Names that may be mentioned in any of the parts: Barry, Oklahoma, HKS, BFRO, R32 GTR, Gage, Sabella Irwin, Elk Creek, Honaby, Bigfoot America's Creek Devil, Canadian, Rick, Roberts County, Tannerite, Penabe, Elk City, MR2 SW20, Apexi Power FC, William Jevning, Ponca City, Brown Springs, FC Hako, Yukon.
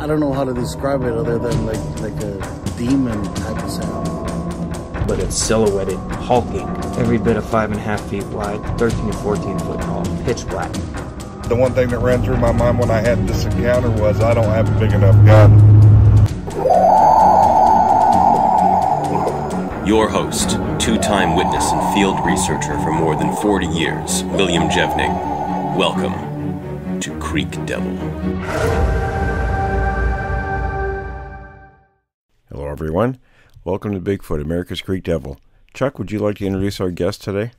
I don't know how to describe it other than like a demon type of sound. But it's silhouetted, hulking, every bit of 5.5 feet wide, 13 to 14 foot tall, pitch black. The one thing that ran through my mind when I had this encounter was, I don't have a big enough gun. Your host, two-time witness and field researcher for more than 40 years, William Jevning. Welcome to Creek Devil. Hello, everyone. Welcome to Bigfoot, America's Creek Devil. Chuck, would you like to introduce our guest today?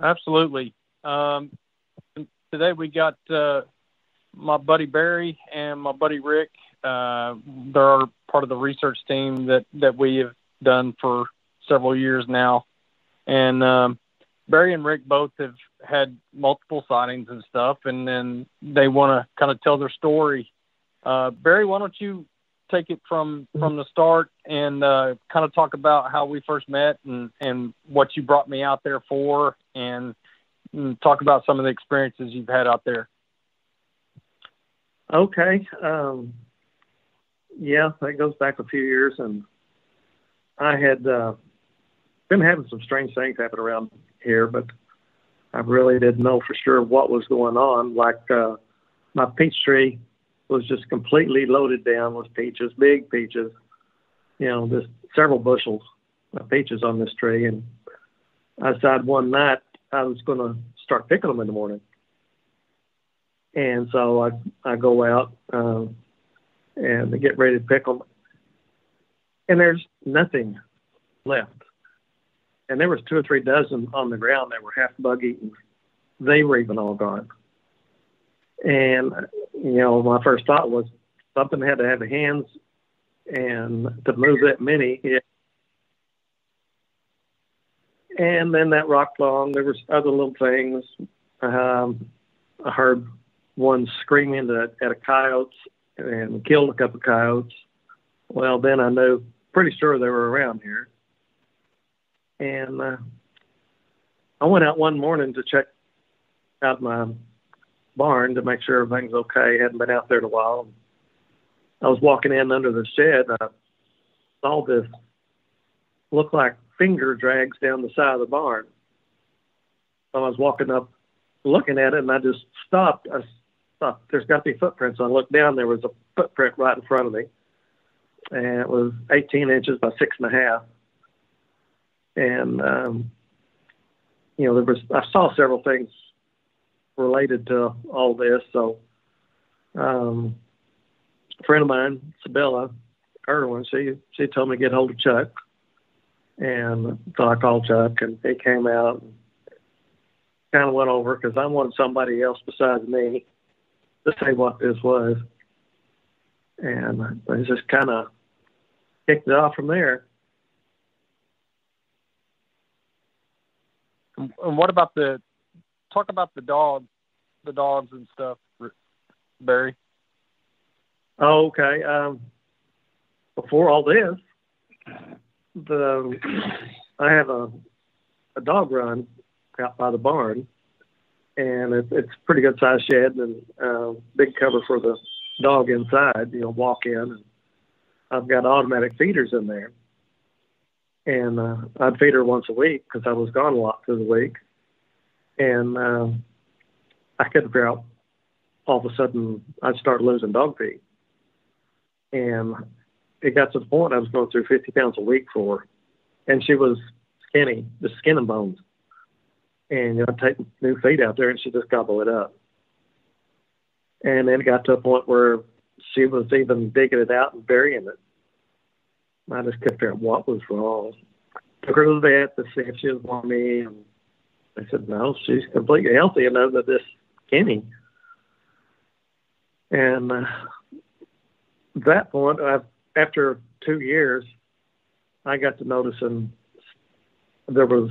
Absolutely. Today we got my buddy Barry and my buddy Rick. They're part of the research team that we have done for several years now. And Barry and Rick both have had multiple sightings and stuff, and then they want to kind of tell their story. Barry, why don't you take it from the start and kind of talk about how we first met and what you brought me out there for, and talk about some of the experiences you've had out there. Okay. Yeah, that goes back a few years, and I had been having some strange things happen around here, but I really didn't know for sure what was going on. Like my peach tree was just completely loaded down with peaches, big peaches, you know, just several bushels of peaches on this tree. And I decided one night I was going to start picking them in the morning. And so I go out and I get ready to pick them. And there's nothing left. And there was 2 or 3 dozen on the ground that were half bug-eaten. They were even all gone. And, you know, my first thought was something had to have the hands and to move that many. Yeah. And then that rock along. There was other little things. I heard one screaming at a coyote and killed a couple of coyotes. Well, then I knew pretty sure they were around here. And I went out one morning to check out my barn to make sure everything's okay. I hadn't been out there in a while. I was walking in under the shed. I saw this look like finger drags down the side of the barn. So I was walking up, looking at it, and I just stopped. I thought, there's got to be footprints. So I looked down, there was a footprint right in front of me, and it was 18 inches by 6.5. And, you know, I saw several things related to all this. So a friend of mine, Sabella Irwin, she told me to get hold of Chuck. And so I called Chuck, and he came out and kind of went over, because I wanted somebody else besides me to say what this was. And they just kind of kicked it off from there. And what about talk about the dogs and stuff, Barry? Oh, okay. Before all this, I have a dog run out by the barn, and it's a pretty good sized shed, and big cover for the dog inside, you know, walk in. And I've got automatic feeders in there, and I'd feed her once a week because I was gone a lot through the week. And I couldn't figure out, all of a sudden I'd start losing dog feed, and it got to the point I was going through 50 pounds a week for her. And she was skinny, just skin and bones. And, you know, I'd take new feed out there, and she'd just gobble it up. And then it got to a point where she was even digging it out and burying it. I just couldn't figure out what was wrong. Took her to the vet to see if she was on me. And I said, no, she's completely healthy and other than this skinny. And at that point, after 2 years, I got to noticing there was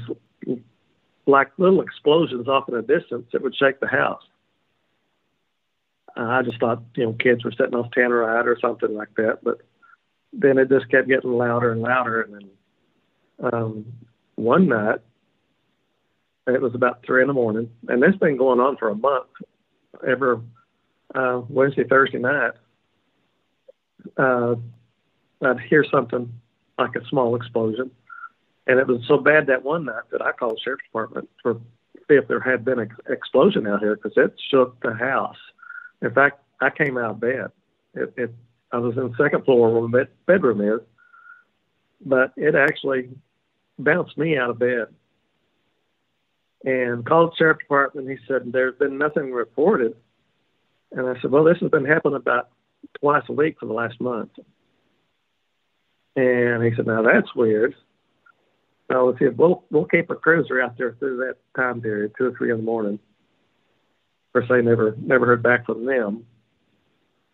like little explosions off in the distance that would shake the house. I just thought, you know, kids were setting off Tannerite or something like that, but then it just kept getting louder and louder. And then one night, it was about 3 in the morning, and this has been going on for a month. Ever Wednesday, Thursday night, I'd hear something like a small explosion. And it was so bad that one night that I called the sheriff's department to see if there had been an explosion out here, because it shook the house. In fact, I came out of bed. I was in the second floor where my bedroom is, but it actually bounced me out of bed. And called the sheriff's department. He said, there's been nothing reported. And I said, well, this has been happening about twice a week for the last month. And he said, now that's weird. So he said, we'll keep a cruiser out there through that time period, 2 or 3 in the morning. Of course, I never heard back from them.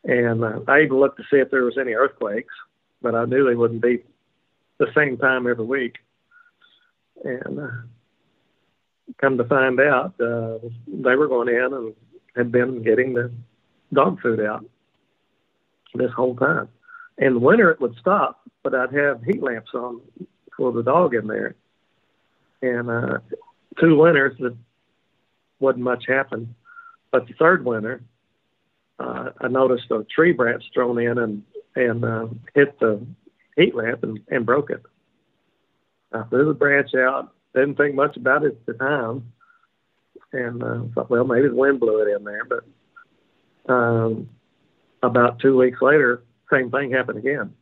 And I even looked to see if there was any earthquakes, but I knew they wouldn't be the same time every week. And come to find out, they were going in and had been getting the dog food out this whole time. In the winter, it would stop, but I'd have heat lamps on for the dog in there. And 2 winters, it wasn't much happened. But the third winter, I noticed a tree branch thrown in and hit the heat lamp and broke it. I threw the branch out. Didn't think much about it at the time, and thought, well, maybe the wind blew it in there. But about 2 weeks later, same thing happened again.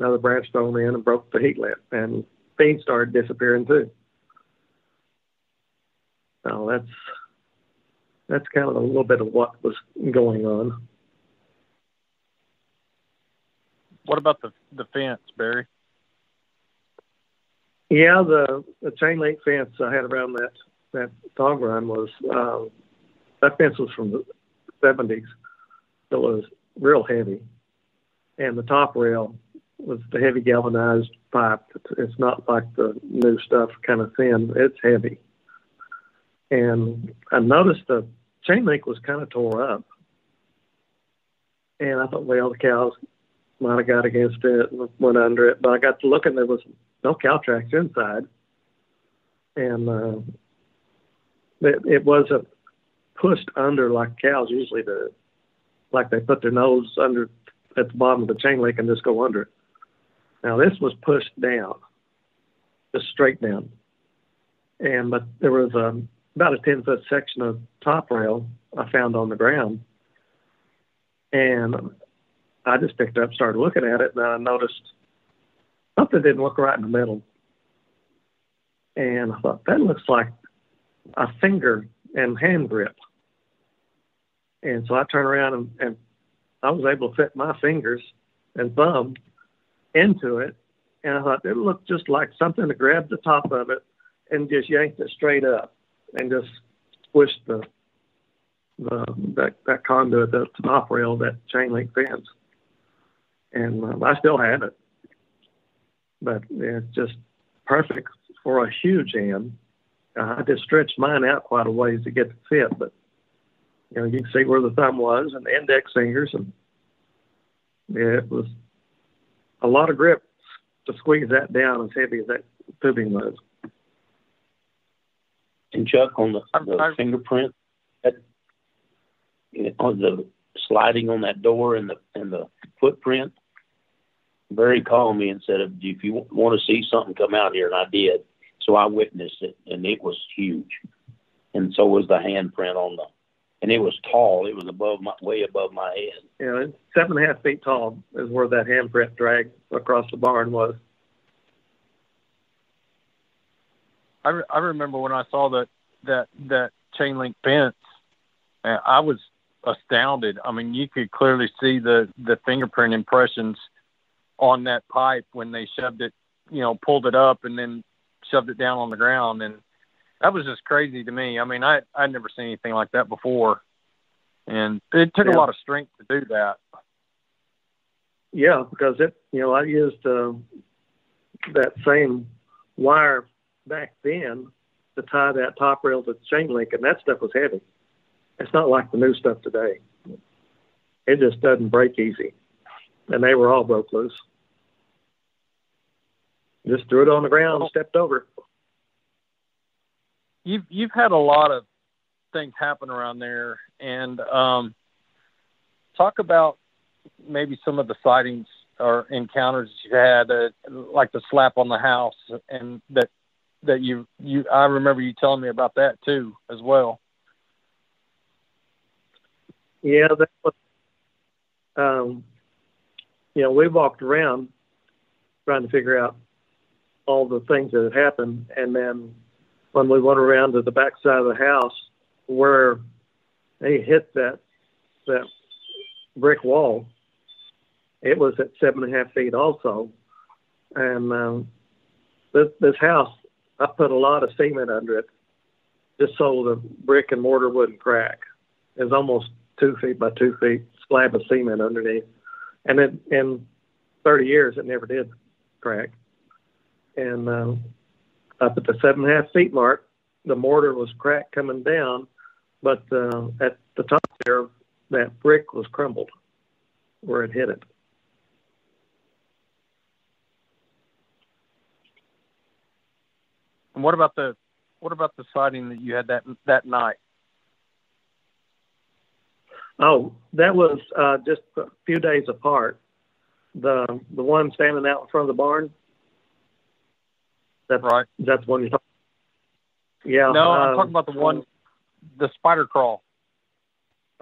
Another branch thrown in and broke the heat lamp, and feed started disappearing too. So that's kind of a little bit of what was going on. What about the fence, Barry? Yeah, the chain link fence I had around that dog run was, that fence was from the 70s. It was real heavy. And the top rail was the heavy galvanized pipe. It's not like the new stuff, kind of thin. It's heavy. And I noticed the chain link was kind of tore up. And I thought, well, the cows might have got against it and went under it. But I got to looking, there was no cow tracks inside, and it wasn't pushed under like cows usually do. Like they put their nose under at the bottom of the chain link and just go under it. Now this was pushed down, just straight down, but there was about a 10-foot section of top rail I found on the ground, and I just picked it up, started looking at it, and I noticed something didn't look right in the middle. And I thought, that looks like a finger and hand grip. And so I turned around and I was able to fit my fingers and thumb into it. And I thought, it looked just like something that grabbed the top of it and just yanked it straight up and just squished that conduit, the top rail, that chain link fence. And I still have it. But it's just perfect for a huge hen. I just stretched mine out quite a ways to get the fit, but you can see where the thumb was and the index fingers, and it was a lot of grip to squeeze that down as heavy as that tubing was. And Chuck, on the fingerprint, on the sliding on that door and the footprint. Barry called me and said, if you want to see something, come out here. And I did. So I witnessed it, and it was huge. And so was the handprint and it was tall. It was way above my head. Yeah, 7.5 feet tall is where that handprint dragged across the barn was. I remember when I saw that chain link fence, and I was astounded. I mean, you could clearly see the fingerprint impressions on that pipe when they shoved it, pulled it up and then shoved it down on the ground. And that was just crazy to me. I mean, I'd never seen anything like that before. And it took a lot of strength to do that. Yeah, because I used that same wire back then to tie that top rail to the chain link, and that stuff was heavy. It's not like the new stuff today. It just doesn't break easy. And they were all broke loose. Just threw it on the ground and stepped over. You've had a lot of things happen around there, and Talk about maybe some of the sightings or encounters you had, like the slap on the house, and that you I remember you telling me about that too as well. Yeah, that was, we walked around trying to figure out all the things that had happened, and then when we went around to the back side of the house where they hit that brick wall, it was at 7.5 feet also. And this house, I put a lot of cement under it just so the brick and mortar wouldn't crack. It was almost 2 feet by 2 feet slab of cement underneath, and then in 30 years it never did crack. And up at the 7.5 feet mark, the mortar was cracked coming down, but at the top there, that brick was crumbled where it hit it. And what about the sighting that you had that night? Oh, that was just a few days apart. The one standing out in front of the barn. That's right. That's the one you're talking about. Yeah. No, I'm talking about the spider crawl.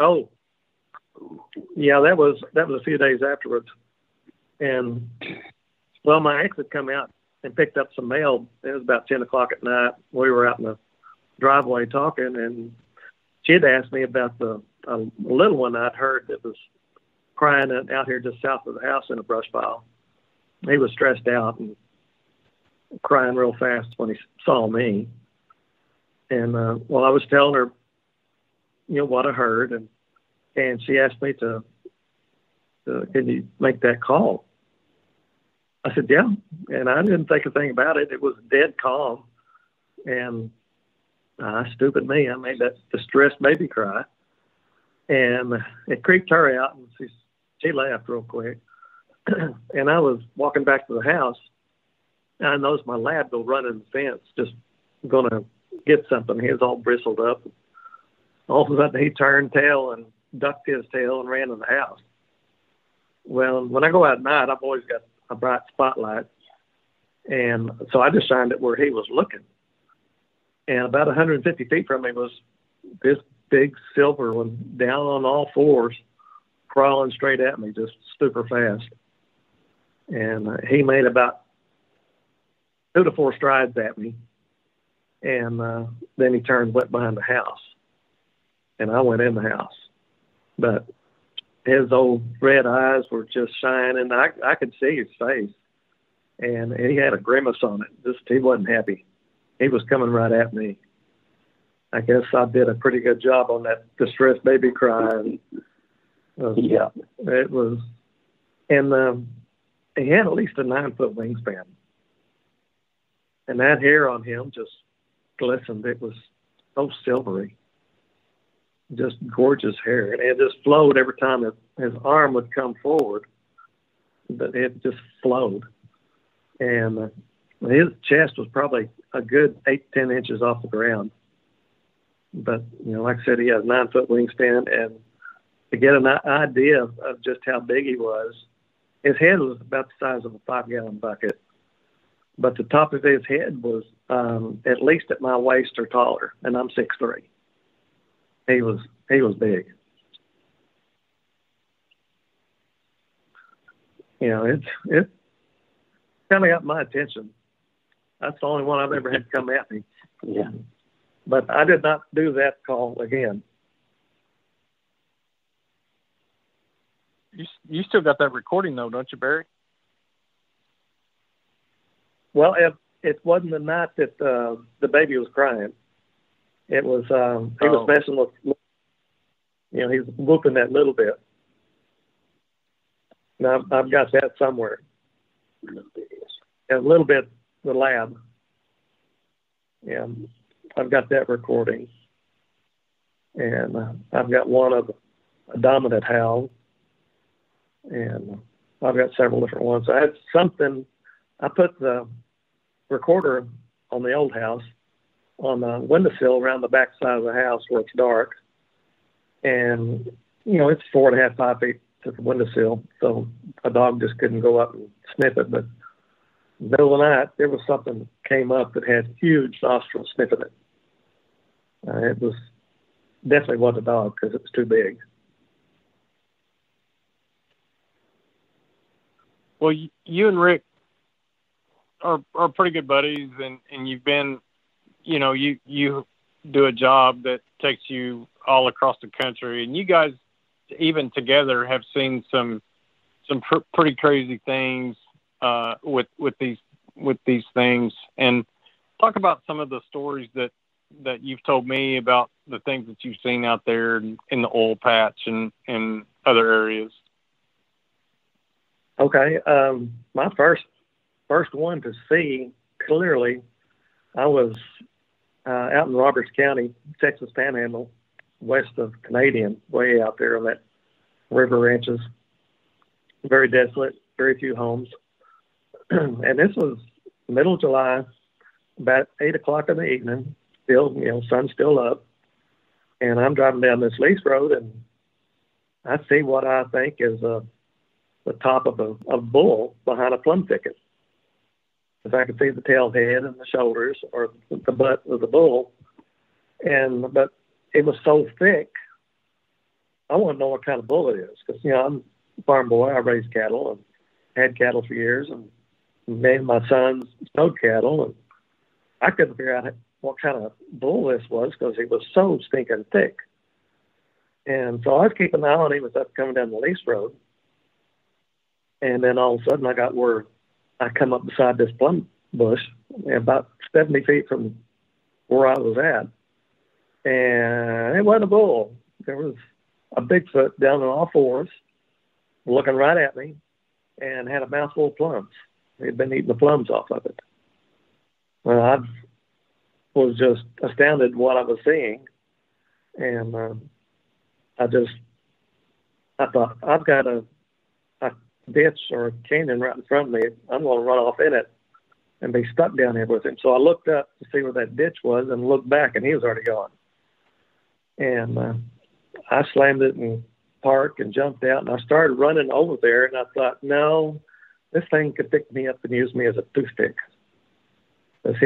Oh. Yeah, that was a few days afterwards. And well, my ex had come out and picked up some mail. It was about 10 o'clock at night. We were out in the driveway talking, and she had asked me about a little one I'd heard that was crying out here just south of the house in a brush pile. He was stressed out and crying real fast when he saw me. And well, I was telling her, what I heard, and she asked me to can you make that call? I said, yeah. And I didn't think a thing about it. It was dead calm. And stupid me, I made that distressed baby cry. And it creeped her out, and she laughed real quick. And I was walking back to the house, and I noticed my lab go running the fence, just going to get something. He was all bristled up. All of a sudden, he turned tail and ducked his tail and ran to the house. Well, when I go out at night, I've always got a bright spotlight. And so I just shined it where he was looking. And about 150 feet from me was this big silver one, down on all fours, crawling straight at me, just super fast. And he made about 2 to 4 strides at me. And then he turned, went behind the house. And I went in the house. But his old red eyes were just shining. I could see his face. And he had a grimace on it. He wasn't happy. He was coming right at me. I guess I did a pretty good job on that distressed baby cry. And, yeah, it was. And he had at least a 9-foot wingspan. And that hair on him just glistened. It was so silvery. Just gorgeous hair. And it just flowed every time his arm would come forward. But it just flowed. And his chest was probably a good 8 to 10 inches off the ground. But, like I said, he had a 9-foot wingspan. And to get an idea of just how big he was, his head was about the size of a 5-gallon bucket. But the top of his head was at least at my waist or taller. And I'm 6'3". He was big. It kind of got my attention. That's the only one I've ever had come at me. Yeah. But I did not do that call again. You still got that recording, though, don't you, Barry? Well, it wasn't the night that the baby was crying. It was, he was messing with, he was whooping that little bit. Now, I've got that somewhere. A little bit, the lab. Yeah. I've got that recording, and I've got one of a dominant howl, and I've got several different ones. I had something. I put the recorder on the old house on the windowsill around the back side of the house where it's dark, and you know, it's 4.5, 5 feet to the windowsill, so a dog just couldn't go up and sniff it. But in the middle of the night, there was something that came up that had huge nostrils sniffing it. It was definitely wasn't a dog because it was too big. Well, you and Rick are pretty good buddies, and you've been, you know, you do a job that takes you all across the country, and you guys even together have seen some pretty crazy things with these things. And talk about some of the stories that you've told me about the things that you've seen out there in the oil patch and other areas. Okay. My first one to see clearly, I was out in Roberts County, Texas Panhandle, west of Canadian, way out there on that river ranches. Very desolate, very few homes. And this was middle of July, about 8 o'clock in the evening. Still, you know, sun's still up. And I'm driving down this lease road, and I see what I think is the top of a bull behind a plum thicket. Because I could see the tail head and the shoulders or the butt of the bull. But it was so thick, I want to know what kind of bull it is. Because, you know, I'm a farm boy. I raised cattle and had cattle for years and named my sons snowed cattle. And I couldn't figure out what kind of bull this was because he was so stinking thick. And so I was keeping an eye on him as I was coming down the lease road. And then all of a sudden I got word. I come up beside this plum bush about 70 feet from where I was at, and it wasn't a bull. There was a Bigfoot down on all fours looking right at me and had a mouthful of plums. He'd been eating the plums off of it. Well, I was just astounded at what I was seeing, and I thought, I've got a ditch or a canyon right in front of me. I'm going to run off in it and be stuck down here with him. So I looked up to see where that ditch was and looked back, and he was already gone. And I slammed it in park and jumped out, and I started running over there, and I thought, no, this thing could pick me up and use me as a toothpick. Because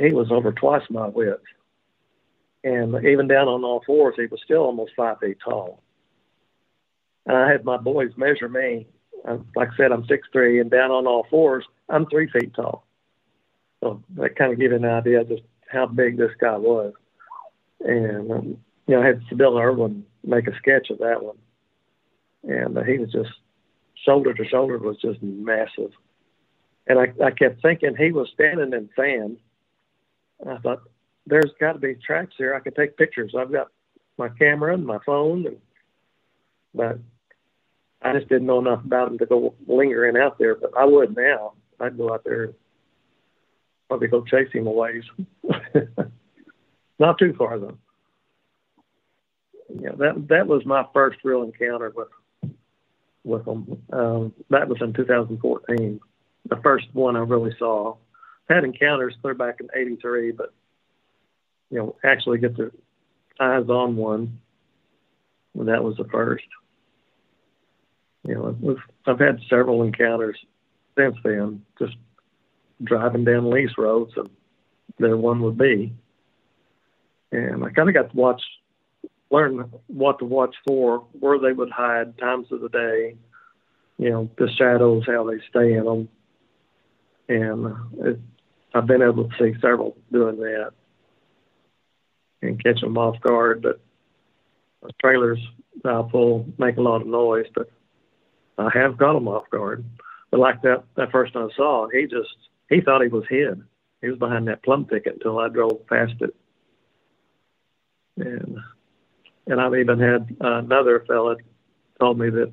he was over twice my width. And even down on all fours, he was still almost 5 feet tall. And I had my boys measure me. Like I said, I'm 6'3", and down on all fours, I'm 3 feet tall. So that kind of gives you an idea just how big this guy was. And, you know, I had Sabella Irwin make a sketch of that one. And he was just, shoulder to shoulder, was just massive. And I kept thinking he was standing in sand. And I thought, there's got to be tracks here. I can take pictures. I've got my camera and my phone. But I just didn't know enough about him to go lingering out there, but I would now. I'd go out there and probably go chase him a ways. Not too far, though. Yeah, that was my first real encounter with him. That was in 2014, the first one I really saw. I had encounters clear back in '83, but, you know, actually get their eyes on one, and that was the first. You know, I've had several encounters since then, just driving down lease roads, and there one would be. And I kind of got to learn what to watch for, where they would hide, times of the day, you know, the shadows, how they stay in them. And I've been able to see several doing that and catch them off guard. But the trailers that I pull make a lot of noise, but I have got him off guard. But like that first one I saw, he thought he was hid. He was behind that plum thicket until I drove past it. And I've even had another fella tell me that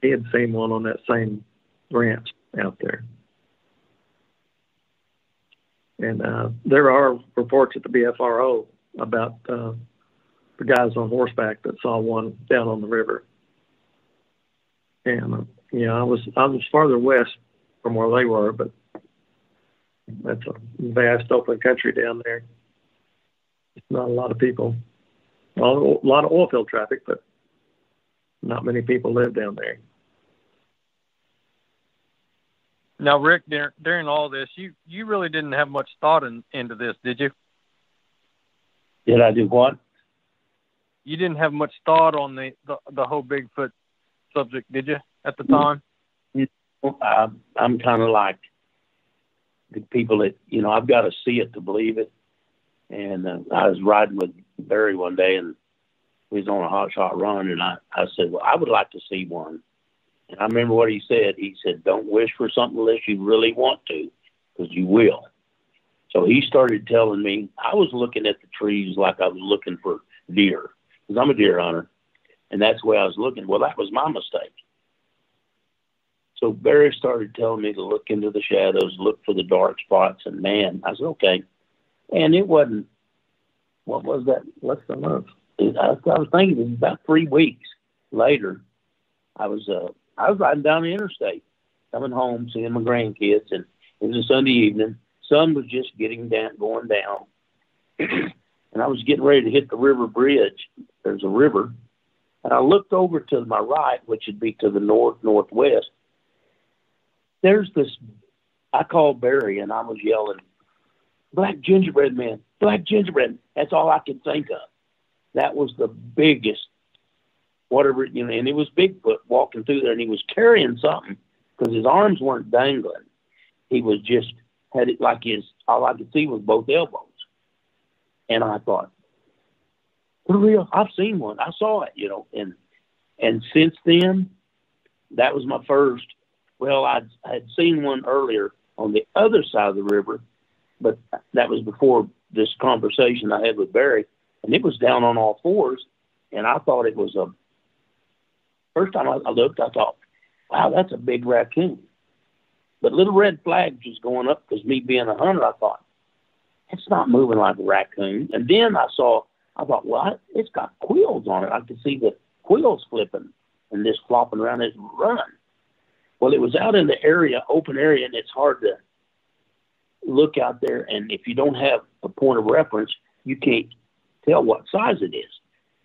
he had seen one on that same ranch out there. And there are reports at the BFRO about the guys on horseback that saw one down on the river. And, you know, I was farther west from where they were, but that's a vast open country down there. It's not a lot of people. A lot of oil field traffic, but Not many people live down there. Now, Rick, during all this, you really didn't have much thought into this, did you? Did I do what? You didn't have much thought on the whole Bigfoot subject, did you, at the time? You know, I'm kind of like the people that, you know, I've got to see it to believe it. And I was riding with Barry one day, and we was on a hot run, and I said, well, I would like to see one. And I remember what he said. He said, don't wish for something unless you really want to, because you will. So he started telling me, I was looking at the trees like I was looking for deer, because I'm a deer hunter, and that's the way I was looking. Well, that was my mistake. So Barry started telling me to look into the shadows, look for the dark spots, and man, I said, okay. And it wasn't, what was that? Less than a month. I was thinking it was about 3 weeks later. I was riding down the interstate, coming home, seeing my grandkids, and it was a Sunday evening. Sun was just going down, and I was getting ready to hit the river bridge. There's a river, and I looked over to my right, which would be to the northwest. There's this. I called Barry, and I was yelling, "Black gingerbread man, black gingerbread!" That's all I could think of. That was the biggest, whatever, you know, and it was Bigfoot walking through there, and he was carrying something because his arms weren't dangling. He was just had it like his, all I could see was both elbows. And I thought, for real, I've seen one. I saw it, you know. And since then, that was my first. Well, I had seen one earlier on the other side of the river, but that was before this conversation I had with Barry. And it was down on all fours, and I thought it was a – first time I looked, I thought, wow, that's a big raccoon. But little red flags was going up because me being a hunter, I thought, it's not moving like a raccoon. And then I thought, well, it's got quills on it. I could see the quills flipping and this flopping around it run. Well, it was out in the area, open area, and it's hard to look out there. And if you don't have a point of reference, you can't tell what size it is.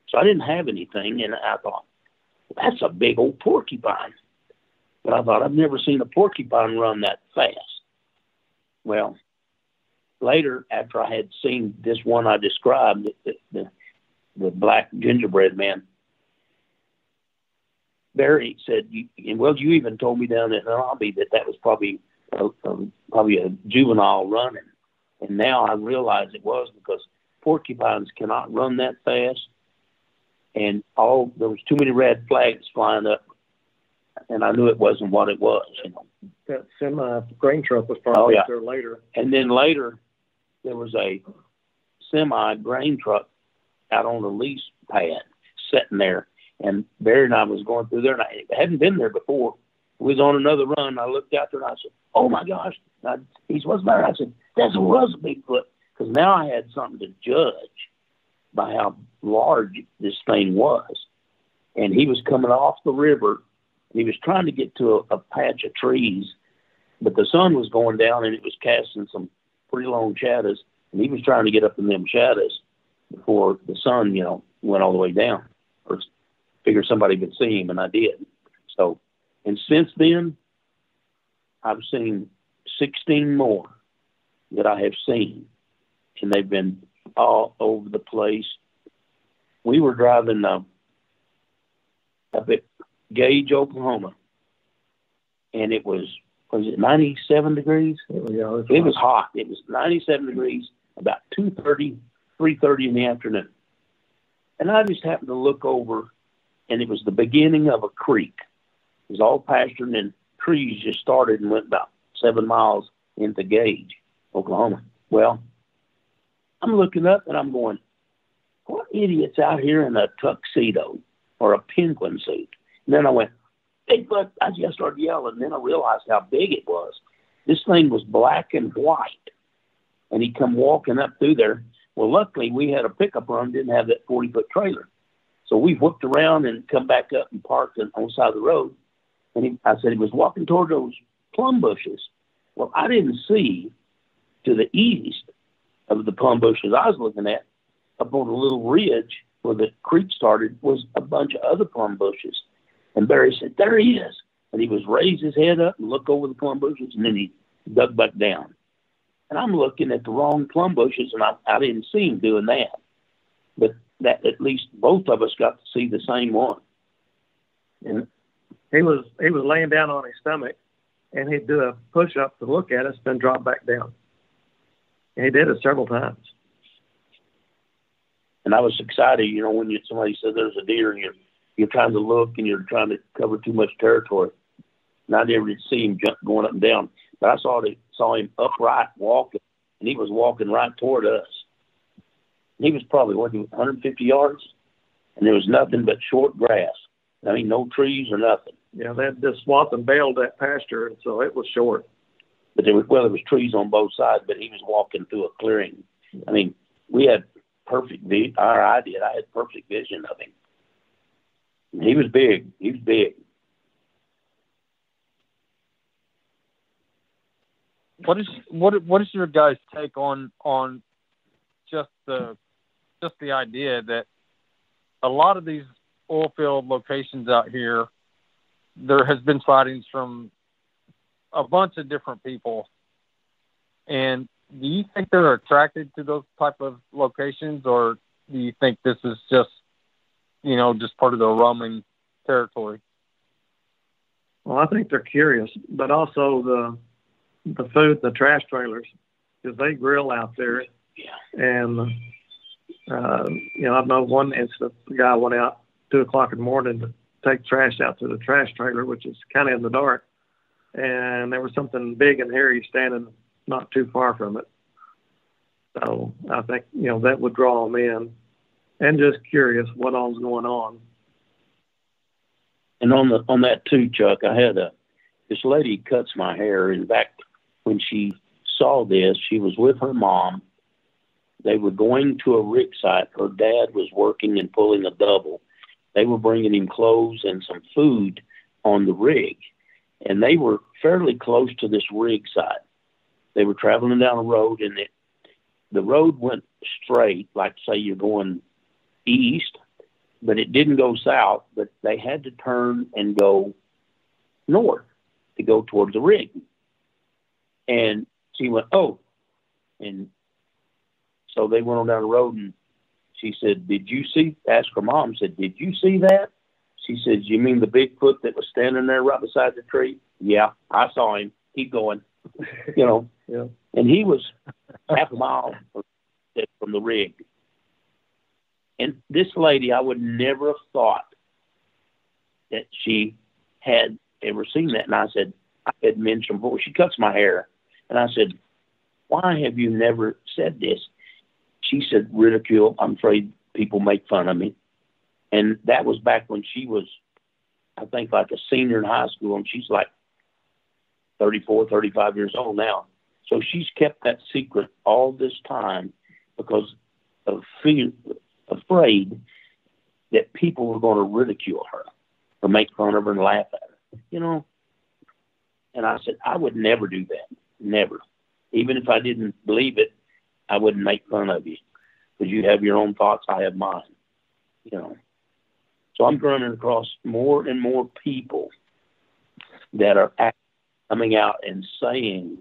So I didn't have anything, and I thought, that's a big old porcupine. But I thought, I've never seen a porcupine run that fast. Well, later, after I had seen this one I described, the black gingerbread man, Barry said, you even told me down at Honaby that was probably a juvenile running. And now I realize it was because porcupines cannot run that fast, and there was too many red flags flying up, and I knew it wasn't what it was. You know. That semi grain truck was probably there later. And then later, there was a semi grain truck out on the lease pad sitting there, and Barry and I was going through there, and I hadn't been there before. We was on another run. And I looked out there, and I said, "Oh my gosh!" He said, "What's the matter?" I said, "That was a Bigfoot." Because now I had something to judge by how large this thing was. And he was coming off the river, and he was trying to get to a patch of trees, but the sun was going down, and it was casting some pretty long shadows, and he was trying to get up in them shadows before the sun, you know, went all the way down. Or figured somebody could see him, and I did. So, and since then, I've seen 16 more that I have seen. And they've been all over the place. We were driving up at Gage, Oklahoma, and it was it 97 degrees? It was hot. It was 97 degrees, about 2:30, 3:30 in the afternoon. And I just happened to look over, and it was the beginning of a creek. It was all pasture, and then trees just started and went about 7 miles into Gage, Oklahoma. Well, I'm looking up, and I'm going, what idiot's out here in a tuxedo or a penguin suit? And then I went, Bigfoot. I just started yelling, and then I realized how big it was. This thing was black and white, and he come walking up through there. Well, luckily, we had a pickup run, didn't have that 40-foot trailer. So we whipped around and come back up and parked on the side of the road. And I said he was walking toward those plum bushes. Well, I didn't see to the east of the plum bushes I was looking at, up on a little ridge where the creek started, was a bunch of other plum bushes. And Barry said, there he is. And he was raised his head up and looked over the plum bushes, and then he dug back down. And I'm looking at the wrong plum bushes, and I didn't see him doing that. But that at least both of us got to see the same one. And he was laying down on his stomach, and he'd do a push-up to look at us, then drop back down. And he did it several times. And I was excited, you know, when somebody said there's a deer, and you're trying to look, and you're trying to cover too much territory. And I never did see him jump going up and down. But I saw him upright walking, and he was walking right toward us. He was probably working 150 yards, and there was nothing but short grass. I mean, no trees or nothing. Yeah, this swamp and baled that pasture, and so it was short. But there was trees on both sides, but he was walking through a clearing. I mean, we had perfect vision. I had perfect vision of him. And he was big. He was big. What is your guys' take on just the idea that a lot of these oil field locations out here, there has been sightings from a bunch of different people, and do you think they're attracted to those type of locations, or do you think this is just part of their roaming territory? Well, I think they're curious, but also the food, the trash trailers, because they grill out there. Yeah. And, I know one incident, the guy went out 2:00 in the morning to take trash out to the trash trailer, which is kind of in the dark. And there was something big and hairy standing not too far from it. So I think, that would draw them in, and just curious what all's going on. And on that too, Chuck, I had this lady cuts my hair. In fact, when she saw this, she was with her mom. They were going to a rig site. Her dad was working and pulling a double. They were bringing him clothes and some food on the rig. And they were fairly close to this rig site. They were traveling down a road, and the road went straight, like say you're going east, but it didn't go south, but they had to turn and go north to go towards the rig. And she went, oh, and so they went on down the road, and she said, asked her mom, said, did you see that? She said, you mean the Bigfoot that was standing there right beside the tree? Yeah, I saw him. Keep going. Yeah. And he was half a mile from the rig. And this lady, I would never have thought that she had ever seen that. And I had mentioned before, she cuts my hair. And I said, why have you never said this? She said, ridicule. I'm afraid people make fun of me. And that was back when she was, I think, like a senior in high school, and she's like 34, 35 years old now. So she's kept that secret all this time because of fear, afraid that people were going to ridicule her or make fun of her and laugh at her, And I said, I would never do that, never. Even if I didn't believe it, I wouldn't make fun of you, because you have your own thoughts, I have mine, So I'm running across more and more people that are coming out and saying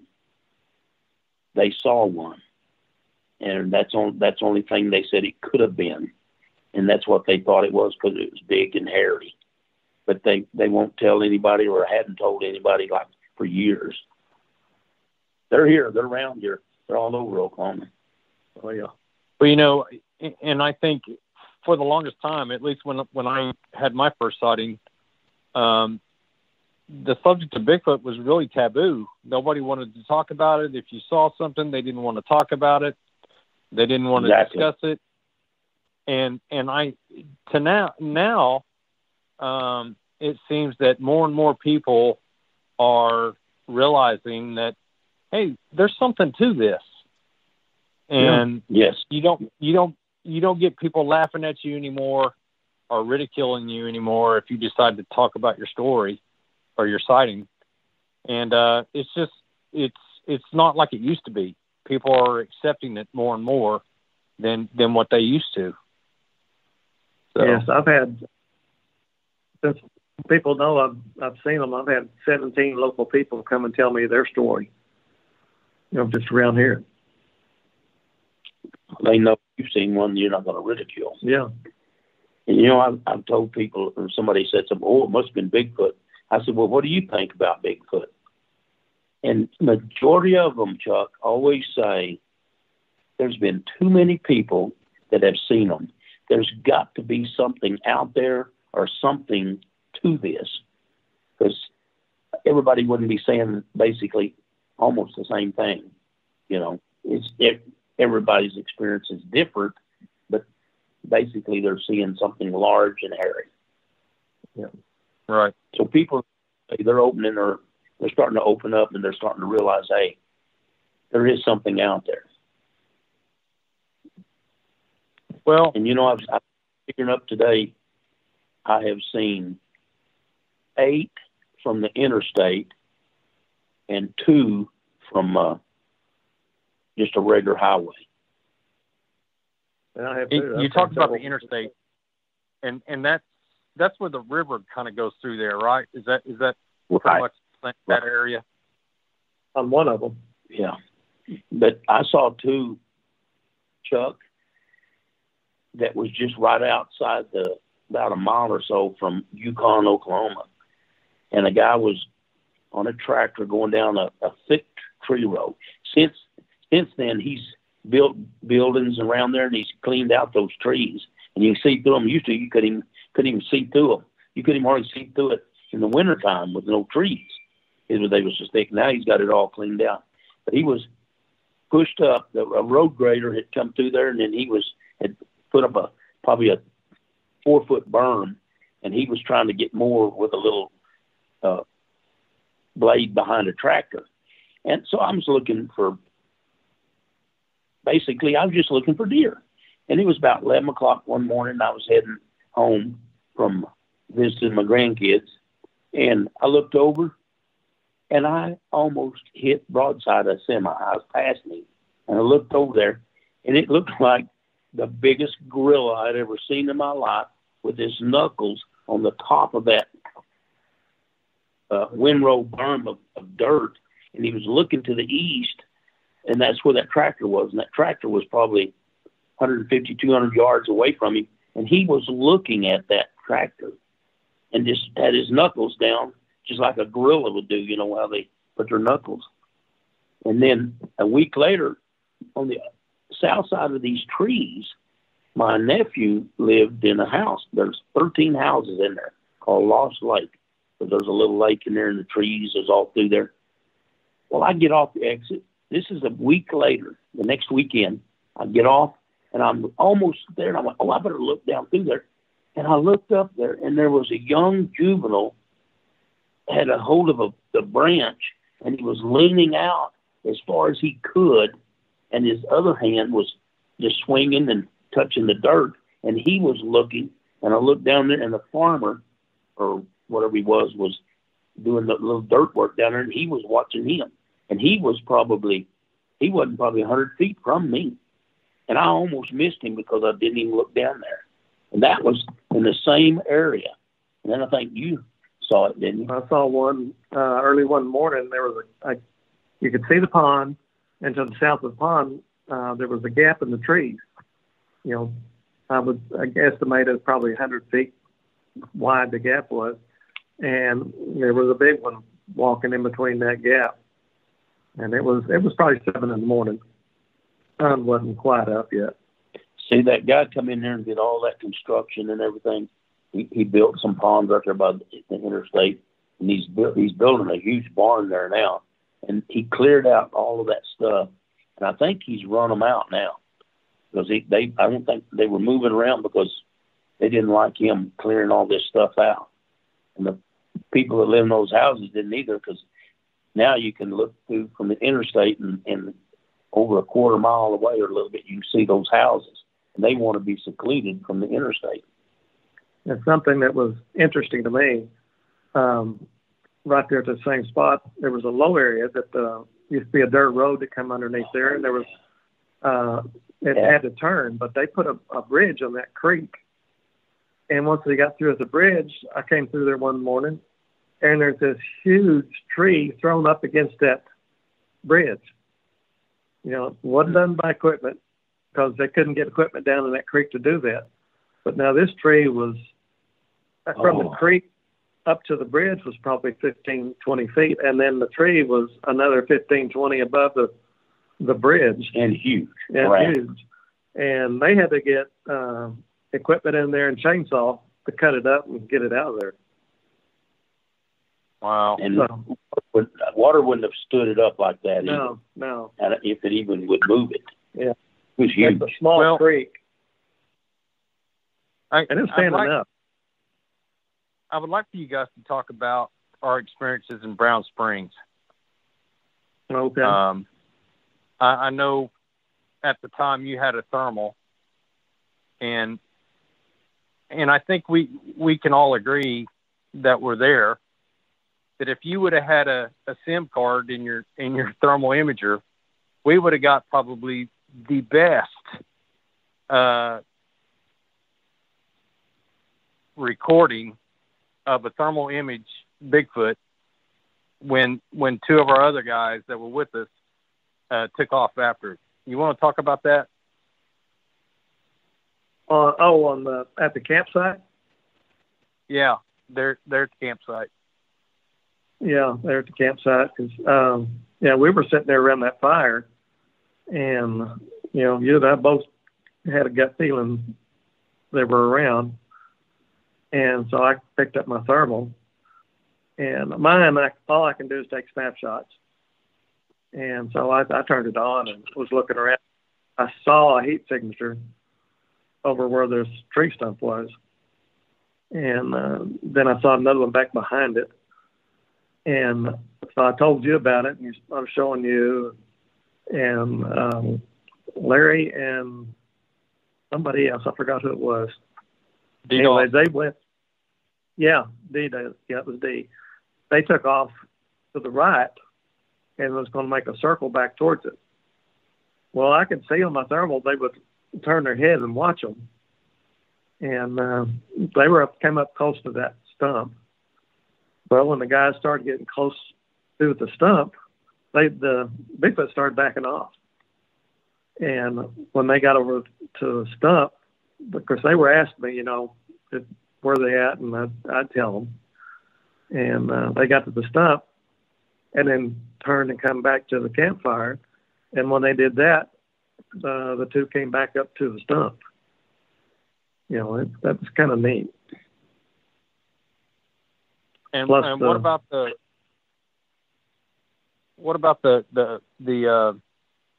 they saw one, and that's the only thing they said it could have been, and that's what they thought it was because it was big and hairy. But they won't tell anybody, or hadn't told anybody, like, for years. They're here. They're around here. They're all over Oklahoma. Oh, yeah. Well, and I think for the longest time, at least when I had my first sighting, the subject of Bigfoot was really taboo. Nobody wanted to talk about it. If you saw something, they didn't want to talk about it. They didn't want exactly. to discuss it. And I, to now, it seems that more and more people are realizing that, hey, there's something to this. And yes, you don't get people laughing at you anymore or ridiculing you anymore if you decide to talk about your story or your sighting. And it's not like it used to be. People are accepting it more and more than what they used to. So. Yes, I've had since people know I've seen them. I've had 17 local people come and tell me their story, you know, just around here. They know you've seen one you're not going to ridicule. Yeah. And, you know, I've told people, and somebody said something, oh, it must have been Bigfoot. I said, well, what do you think about Bigfoot? And majority of them, Chuck, always say there's been too many people that have seen them. There's got to be something out there or something to this, because everybody wouldn't be saying basically almost the same thing. You know, everybody's experience is different, but basically they're seeing something large and hairy. Yeah. Right. So people, they're starting to open up, and they're starting to realize, hey, there is something out there. Well, and you know, I've figured up today, I have seen 8 from the interstate and 2 from just a regular highway. And I have you talked about the interstate, and that's where the river kind of goes through there, right? Is that right. Pretty much that area? On one of them, yeah. But I saw 2, Chuck, that was just right outside about a mile or so from Yukon, Oklahoma. And a guy was on a tractor going down a thick tree road. Since then, he's built buildings around there, and he's cleaned out those trees. And you can see through them. Used to, you couldn't even see through them. You couldn't even hardly see through it in the wintertime with no trees. They were so thick. Now he's got it all cleaned out. But he was pushed up. A road grader had come through there, and then he had put up probably a 4-foot berm, and he was trying to get more with a little blade behind a tractor. And so I was looking for, basically, I was just looking for deer. And it was about 11 o'clock one morning, and I was heading home from visiting my grandkids. And I looked over, and I almost hit broadside a semi. I was past me, and I looked over there, and it looked like the biggest gorilla I'd ever seen in my life, with his knuckles on the top of that windrow berm of dirt. And he was looking to the east, and that's where that tractor was. And that tractor was probably 150, 200 yards away from him. And he was looking at that tractor and just had his knuckles down, just like a gorilla would do, you know, how they put their knuckles. And then a week later, on the south side of these trees, my nephew lived in a house. There's 13 houses in there called Lost Lake. But there's a little lake in there, and the trees is all through there. Well, I get off the exit. This is a week later, the next weekend. I get off, and I'm almost there. And I went, oh, I better look down through there. And I looked up there, and there was a young juvenile had a hold of the branch, and he was leaning out as far as he could, and his other hand was just swinging and touching the dirt, and he was looking, and I looked down there, and the farmer, or whatever he was doing the little dirt work down there, and he was watching him, and he wasn't probably 100 feet from me, and I almost missed him because I didn't even look down there, and that was in the same area. And then I think you saw it, didn't you? I saw one early one morning. There was you could see the pond, and to the south of the pond, there was a gap in the trees. You know, I would estimate it probably 100 feet wide the gap was, and there was a big one walking in between that gap. And it was probably 7 in the morning. Sun wasn't quite up yet. See, that guy come in there and did all that construction and everything. He built some ponds out there by the interstate, and he's building a huge barn there now. And he cleared out all of that stuff, and I think he's run them out now, because I don't think they were moving around because they didn't like him clearing all this stuff out. And the people that live in those houses didn't either, because now you can look through from the interstate and over a quarter mile away or a little bit, you see those houses, and they want to be secluded from the interstate. That's something that was interesting to me. Right there at the same spot, there was a low area that used to be a dirt road that come underneath there, and there was it had to turn, but they put a bridge on that creek And once we got through at the bridge, I came through there one morning, and there's this huge tree thrown up against that bridge. You know, it wasn't done by equipment, because they couldn't get equipment down in that creek to do that. But now this tree was, from the creek up to the bridge was probably 15, 20 feet, and then the tree was another 15, 20 above the bridge. And huge. And right. Huge. And they had to get equipment in there and chainsaw to cut it up and get it out of there. Wow. And so, water wouldn't have stood it up like that. No, either. No. And if it even would move it. Yeah. It was huge. It's a small creek. And it's standing up. I would like for you guys to talk about our experiences in Brown Springs. Okay. I know at the time you had a thermal, and I think we can all agree that we're there, that if you would have had a SIM card in your thermal imager, we would have got probably the best recording of a thermal image Bigfoot when two of our other guys that were with us took off after it. You want to talk about that? At the campsite? Yeah, they're at the campsite. Yeah, they're at the campsite. Cause, we were sitting there around that fire, and, you and I both had a gut feeling they were around. And so I picked up my thermal, and all I can do is take snapshots. And so I turned it on and was looking around. I saw a heat signature over where this tree stump was. And then I saw another one back behind it. And so I told you about it, and I was showing you. And Larry and somebody else, I forgot who it was. Anyway, they went. Yeah, D. Yeah, it was D. They took off to the right and was going to make a circle back towards it. Well, I could see on my thermal they would turn their head and watch them, and they came up close to that stump. But when the guys started getting close to the stump, the Bigfoot started backing off. And when they got over to the stump, because they were asking me, where they at, and I'd tell them. And they got to the stump and then turned and come back to the campfire. And when they did that, the two came back up to the stump. That was kind of neat. And, what about the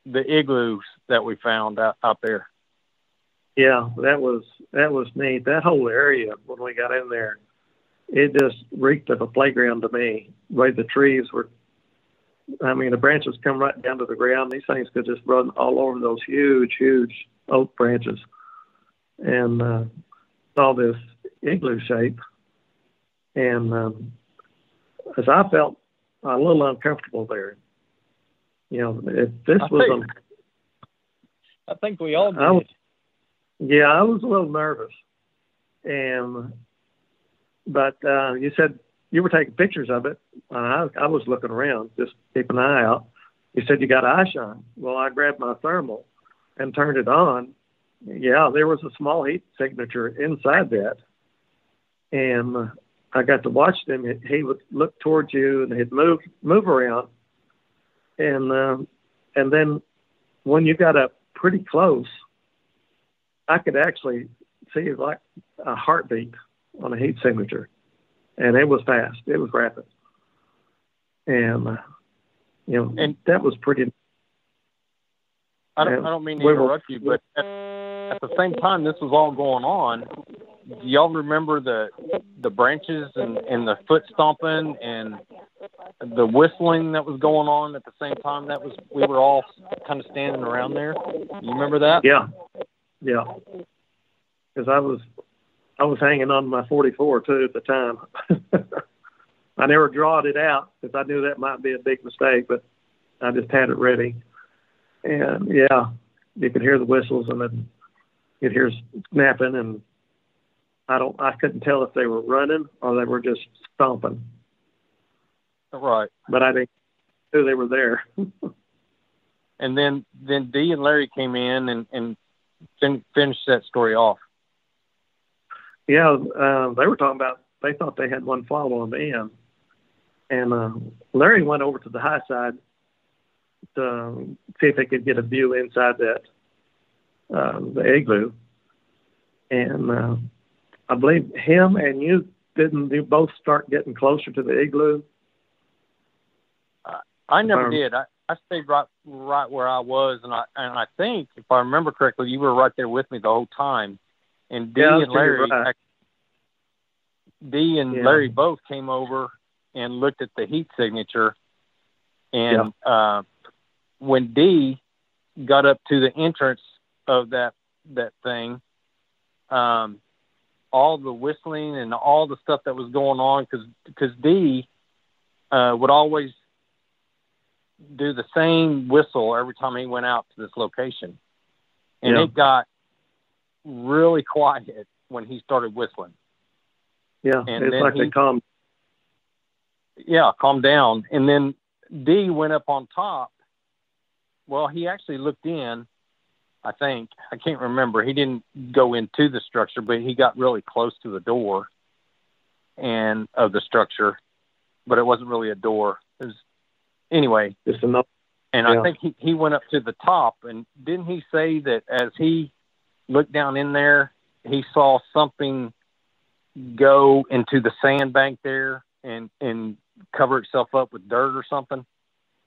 igloos that we found out there? Yeah, that was neat. That whole area when we got in there, it just reeked of a playground to me. The way the trees were, the branches come right down to the ground. These things could just run all over those huge, huge oak branches, and saw this igloo shape. And as I felt a little uncomfortable there, if this was, I think we all did. I was a little nervous, but you said you were taking pictures of it. I was looking around, just keeping an eye out. You said you got eye shine. Well, I grabbed my thermal and turned it on. Yeah, there was a small heat signature inside that, and I got to watch them. He would look towards you, and he'd move around, and then when you got up pretty close, I could actually see like a heartbeat on a heat signature, and it was fast. It was rapid. And, and that was pretty. I don't mean to interrupt you, but at the same time this was all going on, do y'all remember the branches and the foot stomping and the whistling that was going on at the same time? That was, we were all kind of standing around there. You remember that? Yeah. Yeah, because I was hanging on my 44 too at the time. I never drawed it out because I knew that might be a big mistake, but I just had it ready. And yeah, you could hear the whistles, and then you'd hear snapping, and I couldn't tell if they were running or they were just stomping. Right. But I didn't know they were there. And then Dee and Larry came in and finished that story off. Yeah, they were talking about, they thought they had one following them. And Larry went over to the high side to see if they could get a view inside that, the igloo. And I believe him and you both start getting closer to the igloo. I never did. I stayed right where I was, and I think, if I remember correctly, you were right there with me the whole time. And Dee and Larry, right. Larry both came over and looked at the heat signature. And when Dee got up to the entrance of that thing, all the whistling and all the stuff that was going on, because Dee would always do the same whistle every time he went out to this location. And it got really quiet when he started whistling. Yeah. And it's like they calmed. Yeah. Calmed down. And then Dee went up on top. Well, he actually looked in, I think, I can't remember. He didn't go into the structure, but he got really close to the door and of the structure, but it wasn't really a door. It was, anyway, I think he went up to the top, and didn't he say that as he looked down in there, he saw something go into the sandbank there and cover itself up with dirt or something?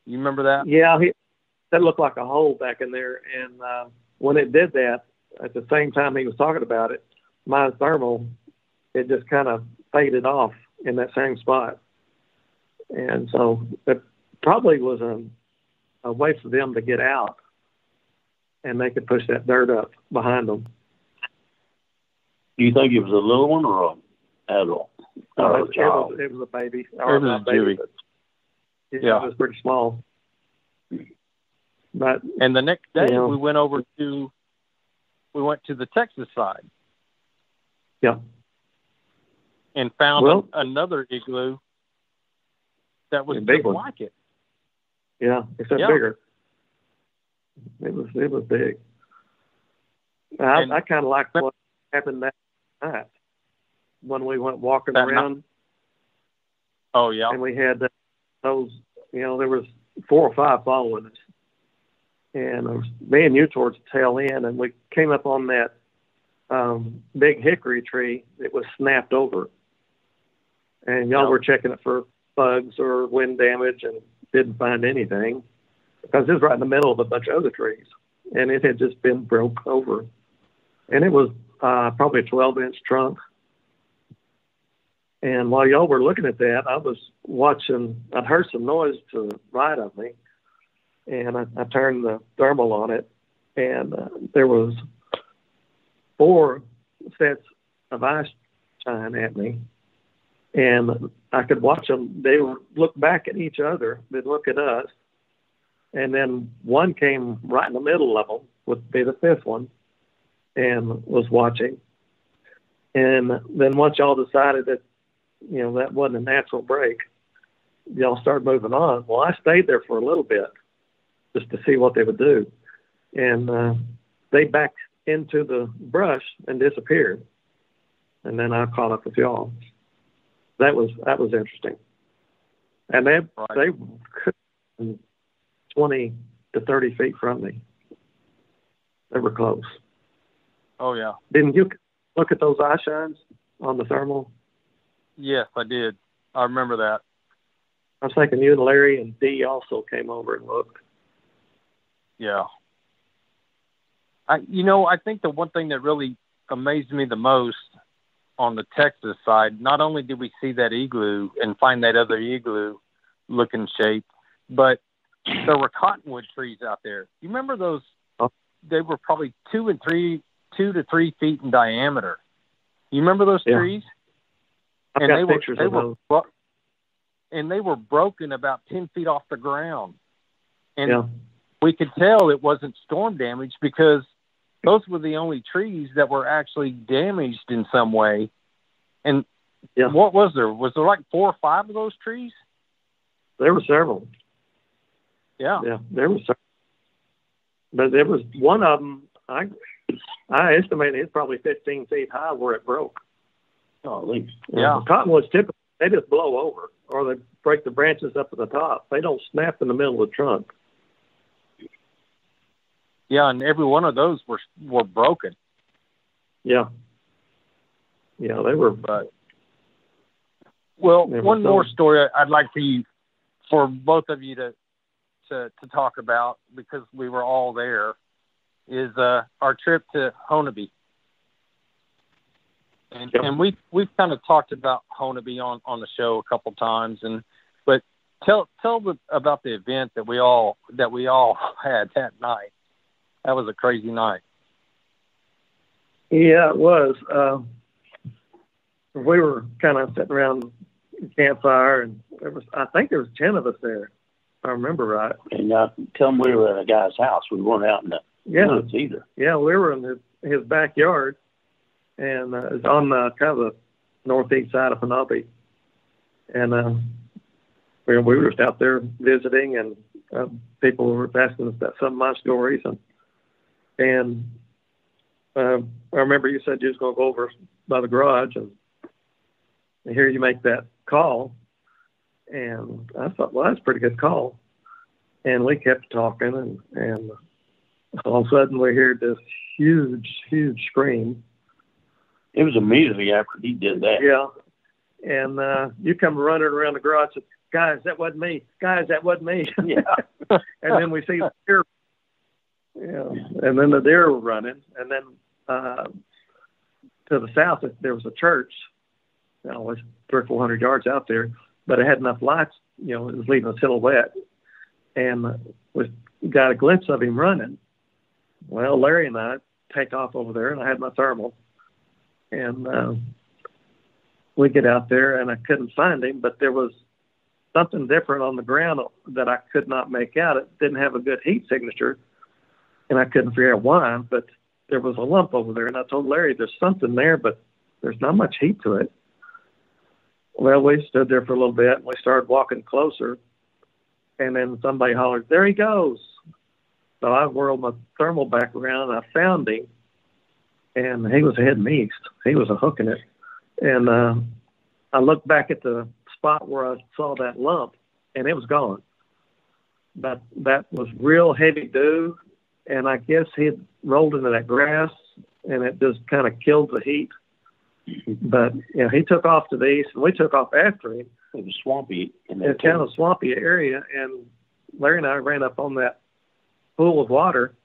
You remember that? Yeah, that looked like a hole back in there, and when it did that, at the same time he was talking about it, my thermal, it just kind of faded off in that same spot. And so it probably was a way for them to get out, and they could push that dirt up behind them. Do you think it was a little one or an adult? No, it was a baby. It was pretty small. But and the next day we went over to the Texas side. Yeah. And found another igloo that was big like it. Yeah, except bigger. It was big. I kind of liked what happened that night when we went walking around. Night. Oh yeah, and we had those. You know, there was 4 or 5 following us, and it was me and you towards the tail end, and we came up on that big hickory tree that was snapped over, and y'all were checking it for bugs or wind damage, and didn't find anything because it was right in the middle of a bunch of other trees, and it had just been broke over, and it was probably a 12-inch trunk. And while y'all were looking at that, I was watching. I'd heard some noise to the right of me, and I turned the thermal on it, and there was 4 sets of eyes shine at me, and I could watch them. They would look back at each other. They'd look at us. And then one came right in the middle of them, would be the 5th one, and was watching. And then once y'all decided that, you know, that wasn't a natural break, y'all started moving on. Well, I stayed there for a little bit just to see what they would do. And they backed into the brush and disappeared. And then I caught up with y'all. That was interesting, and they were 20 to 30 feet from me. They were close. Oh yeah! Didn't you look at those eye shines on the thermal? Yes, I did. I remember that. I was thinking you and Larry and Dee also came over and looked. Yeah. I think the one thing that really amazed me the most on the Texas side, not only did we see that igloo and find that other igloo looking shape, but there were cottonwood trees out there. You remember those? They were probably 2 to 3 feet in diameter. You remember those trees? I've got pictures of those. And they were broken about 10 feet off the ground. And we could tell it wasn't storm damage because those were the only trees that were actually damaged in some way. And yeah. What was there? Was there like 4 or 5 of those trees? There were several. Yeah, there were several. But there was one of them, I estimate it's probably 15 feet high where it broke. Golly. Yeah. Cottonwoods typically, they just blow over or they break the branches up at the top. They don't snap in the middle of the trunk. Yeah, and every one of those were broken. Yeah. Yeah, they were. But, well, one more story I'd like for you, for both of you to talk about, because we were all there, is our trip to Honaby. And, yep. And we've kind of talked about Honaby on the show a couple times, but tell about the event that we all had that night. That was a crazy night. Yeah, it was. We were kind of sitting around the campfire, and I think there was 10 of us there. I remember right. And tell them we were at a guy's house. We weren't out in the woods either. Yeah, we were in his backyard, and it's on kind of the northeast side of Penabe. And we were just out there visiting, and people were asking us about some of my stories. And I remember you said you was going to go over by the garage, and here you make that call. And I thought, well, that's a pretty good call. And we kept talking, and all of a sudden we heard this huge, huge scream. It was immediately after he did that. Yeah. And you come running around the garage, and, guys, that wasn't me. Guys, that wasn't me. Yeah. And then we see the deer. Yeah. And then the deer were running. And then to the south, there was a church. It was 300 or 400 yards out there. But it had enough lights, it was leaving a silhouette. And we got a glimpse of him running. Well, Larry and I take off over there, and I had my thermal. And we get out there, and I couldn't find him, but there was something different on the ground that I could not make out. It didn't have a good heat signature, and I couldn't figure out why, but there was a lump over there. And I told Larry, there's something there, but there's not much heat to it. Well, we stood there for a little bit, and we started walking closer, and then somebody hollered, there he goes. So I whirled my thermal back around, and I found him, and he was heading east. He was hooking it. And I looked back at the spot where I saw that lump, and it was gone. But that was real heavy dew, and I guess he had rolled into that grass, and it just kind of killed the heat. But he took off to the east, and we took off after him. It was swampy. It's kind of a swampy area, and Larry and I ran up on that pool of water,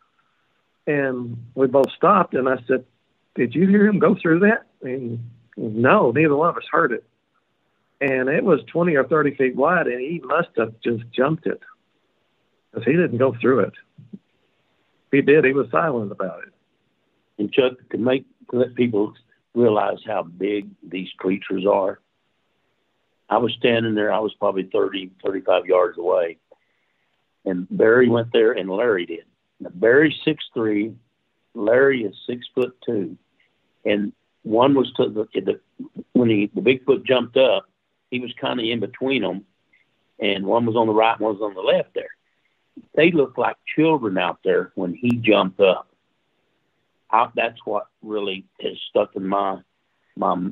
and we both stopped, and I said, did you hear him go through that? And no, neither one of us heard it. And it was 20 or 30 feet wide, and he must have just jumped it, because he didn't go through it. If he did, he was silent about it. And Chuck, to let people realize how big these creatures are. I was standing there. I was probably 30, 35 yards away. And Barry went there, and Larry did. Now, Barry's 6'3", Larry is 6'2". And one was when the Bigfoot jumped up, he was kind of in between them. And one was on the right, one was on the left there. They looked like children out there when he jumped up. That's what really has stuck in my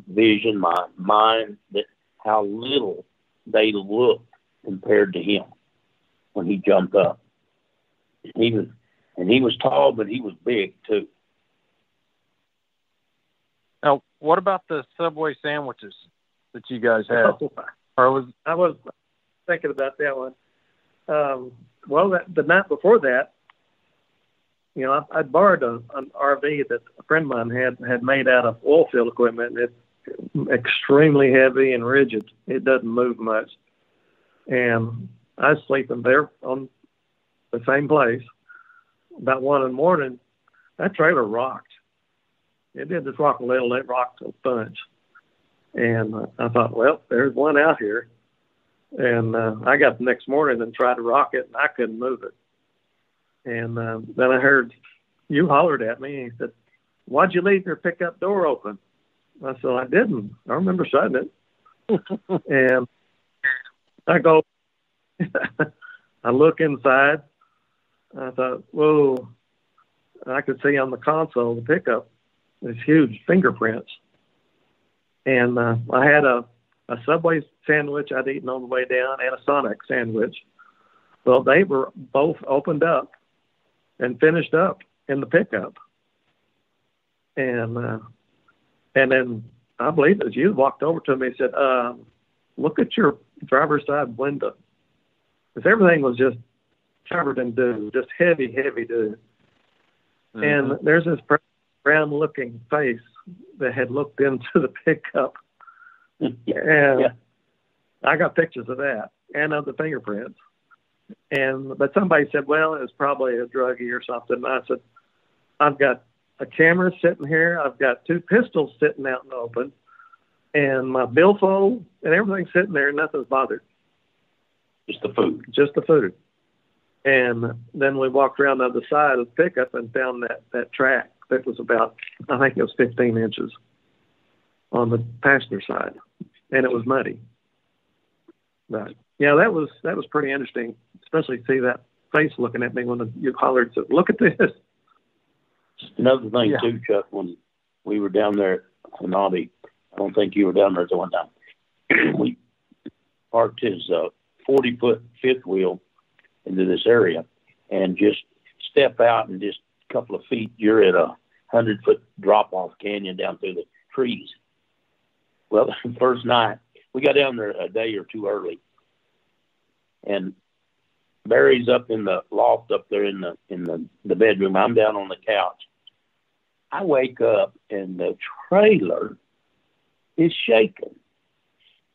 vision, my mind, that how little they looked compared to him when he jumped up. He was tall, but he was big too. Now, what about the Subway sandwiches that you guys had? I was thinking about that one. The night before that, I borrowed an RV that a friend of mine had made out of oil field equipment. It's extremely heavy and rigid. It doesn't move much. And I was sleeping there on the same place. About 1 in the morning, that trailer rocked. It didn't just rock a little, it rocked a bunch. And I thought, well, there's one out here. And I got the next morning and tried to rock it, and I couldn't move it. And then I heard you hollered at me and he said, why'd you leave your pickup door open? I said, I didn't. I remember shutting it. And I go, I look inside. I thought, whoa, I could see on the console of the pickup these huge fingerprints. And I had a Subway sandwich I'd eaten on the way down and a Sonic sandwich. Well, they were both opened up and finished up in the pickup. And then I believe it was you walked over to me and said, look at your driver's side window. Because everything was just covered in dew, just heavy, heavy dew. Mm-hmm. And there's this brown-looking face that had looked into the pickup. Yeah. And yeah. I got pictures of that and of the fingerprints. But somebody said, well, it was probably a druggie or something. And I said, I've got a camera sitting here. I've got two pistols sitting out in the open and my billfold and everything's sitting there. And nothing's bothered. Just the food. And then we walked around the other side of the pickup and found that track that was about, I think it was 15 inches on the passenger side. And it was muddy. Right. Yeah, that was pretty interesting, especially to see that face looking at me when you hollered, said, look at this. Another thing, yeah. Too, Chuck, when we were down there at Honaby, I don't think you were down there at the one time, we parked his 40-foot fifth wheel into this area and just step out and just a couple of feet, you're at a 100-foot drop-off canyon down through the trees. Well, the first night, we got down there a day or two early, and Barry's up in the loft up there in the bedroom. I'm down on the couch. I wake up, and the trailer is shaking.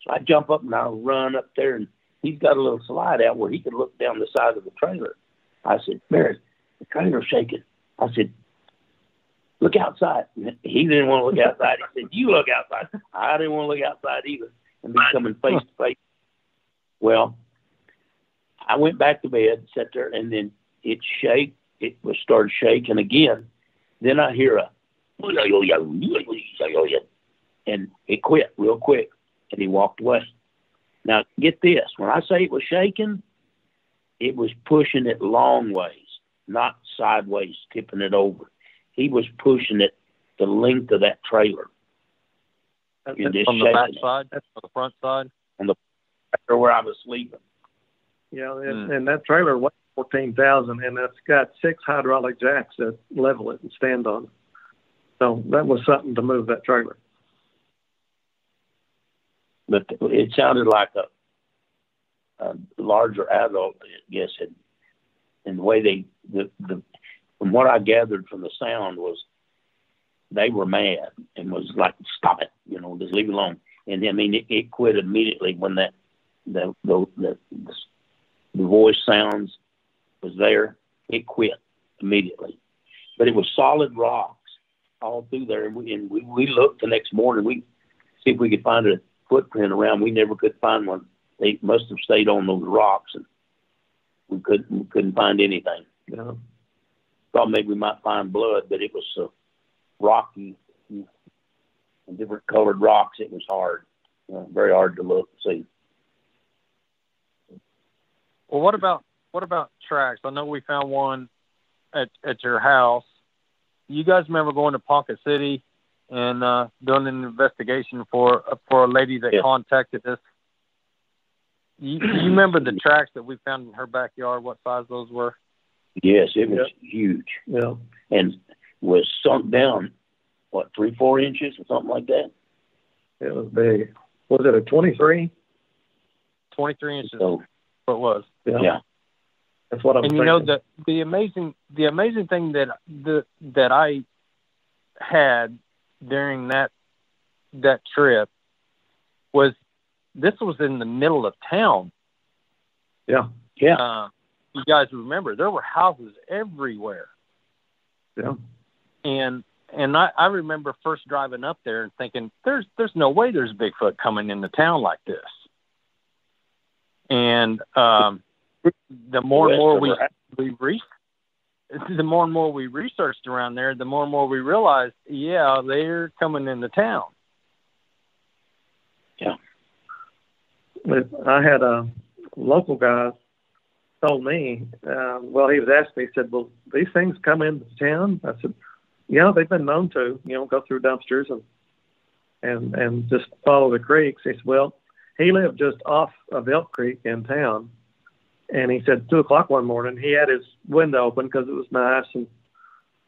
So I jump up, and I run up there, and he's got a little slide out where he could look down the side of the trailer. I said, Barry, the trailer's shaking. I said, look outside. He didn't want to look outside. He said, you look outside. I didn't want to look outside either and be coming face to face. Well, I went back to bed, sat there, and then it shake. It was started shaking again. Then I hear a, and it quit real quick, and he walked away. Now, get this. When I say it was shaking, it was pushing it long ways, not sideways, tipping it over. He was pushing it the length of that trailer. That's on the back side? That's on the front side? On the after where I was sleeping. Yeah, and that trailer weighs 14,000, and it's got 6 hydraulic jacks that level it and stand on it. So that was something to move that trailer. But it sounded like a larger adult, I guess, and the way from what I gathered from the sound was they were mad and was like, stop it, just leave it alone. And I mean, it quit immediately when the voice sounds was there. It quit immediately, but it was solid rocks all through there. And we looked the next morning, we see if we could find a footprint around. We never could find one. They must have stayed on those rocks, and we couldn't find anything. Yeah. Thought maybe we might find blood, but it was so rocky and different colored rocks. It was hard, very hard to look and see. Well, what about tracks? I know we found one at your house. You guys remember going to Ponca City and doing an investigation for a lady that contacted us? You remember the tracks that we found in her backyard? What size those were? Yes, it was huge. Yeah, and was sunk down 3-4 inches or something like that. It was big. Was it a 23? 23 inches. So, it was. Yeah. That's what I'm saying. And the amazing thing that I had during that trip was this was in the middle of town. Yeah. You guys remember there were houses everywhere. Yeah. And I remember first driving up there and thinking there's no way there's Bigfoot coming into town like this. And the more and more we reached, the more and more we researched around there, the more and more we realized, yeah, they're coming into town. Yeah. I had a local guy told me, well, he was asking, he said, well, these things come into town? I said, yeah, they've been known to, you know, go through dumpsters and just follow the creeks. He said, well, he lived just off of Elk Creek in town. And he said, 2 o'clock one morning, he had his window open because it was nice and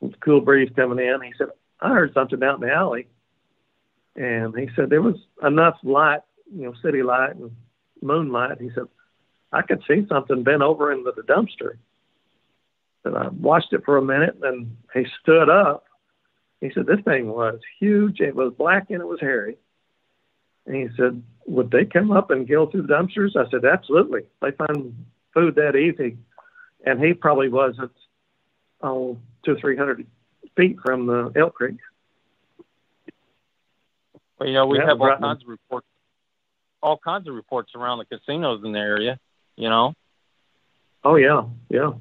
was a cool breeze coming in. He said, I heard something out in the alley. And he said, there was enough light, you know, city light and moonlight. He said, I could see something bent over into the dumpster. And I watched it for a minute, and he stood up. He said, this thing was huge. It was black, and it was hairy. And he said, would they come up and gill through the dumpsters? I said, absolutely. They find food that easy. And he probably wasn't 200 or 300 feet from the Elk Creek. Well, you know, we have all kinds of reports around the casinos in the area, you know? Oh, yeah, yeah.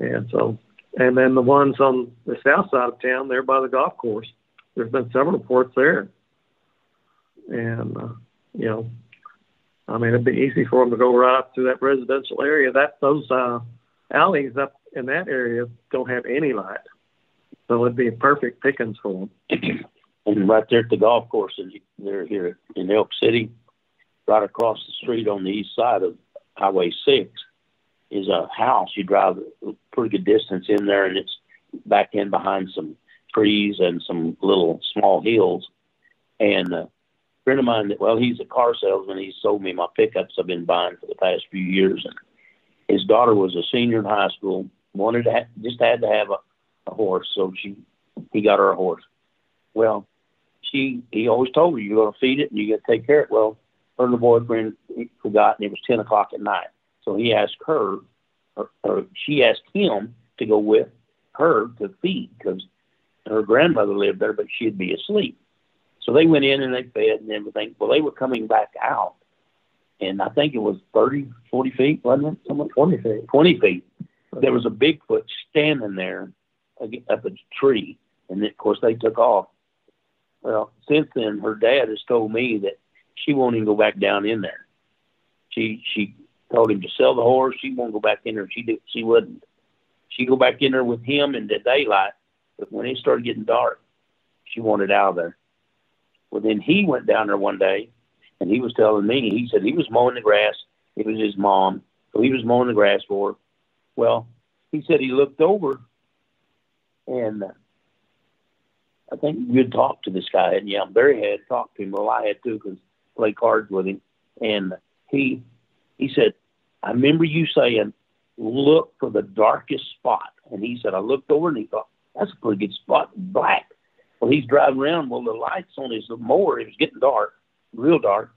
And so, and then the ones on the south side of town there by the golf course, there's been several reports there. And, you know, I mean, it'd be easy for them to go right up through that residential area. Those alleys up in that area don't have any light. So it'd be perfect pickings for them. And right there at the golf course, they're here in Elk City, right across the street on the east side of Highway 6 is a house. You drive a pretty good distance in there, and it's back in behind some trees and some little small hills. And a friend of mine, well, he's a car salesman. He sold me my pickups I've been buying for the past few years. And his daughter was a senior in high school, wanted to had to have a horse, so he got her a horse. Well, he always told her, you're going to feed it and you're going to take care of it. Well, her little boyfriend forgot, and it was 10 o'clock at night. So he asked her, or she asked him to go with her to feed because her grandmother lived there, but she'd be asleep. So they went in and they fed and everything. Well, they were coming back out, and I think it was 30, 40 feet, wasn't it? 20 feet. 20 feet. There was a Bigfoot standing there up a tree, and of course they took off. Well, since then, her dad has told me that she won't even go back down in there. She told him to sell the horse. She won't go back in there. She wouldn't. She'd go back in there with him in the daylight, but when it started getting dark, she wanted out of there. Well, then he went down there one day, and he was telling me, he said he was mowing the grass. It was his mom, so he was mowing the grass for her. Well, he said he looked over, and I think you'd talk to this guy, and yeah, Barry had talked to him. Well, I had too, because I played cards with him. And he said, I remember you saying, look for the darkest spot. And he said, I looked over and he thought, that's a pretty good spot, black. Well, he's driving around. Well, the lights on his mower, it was getting dark, real dark,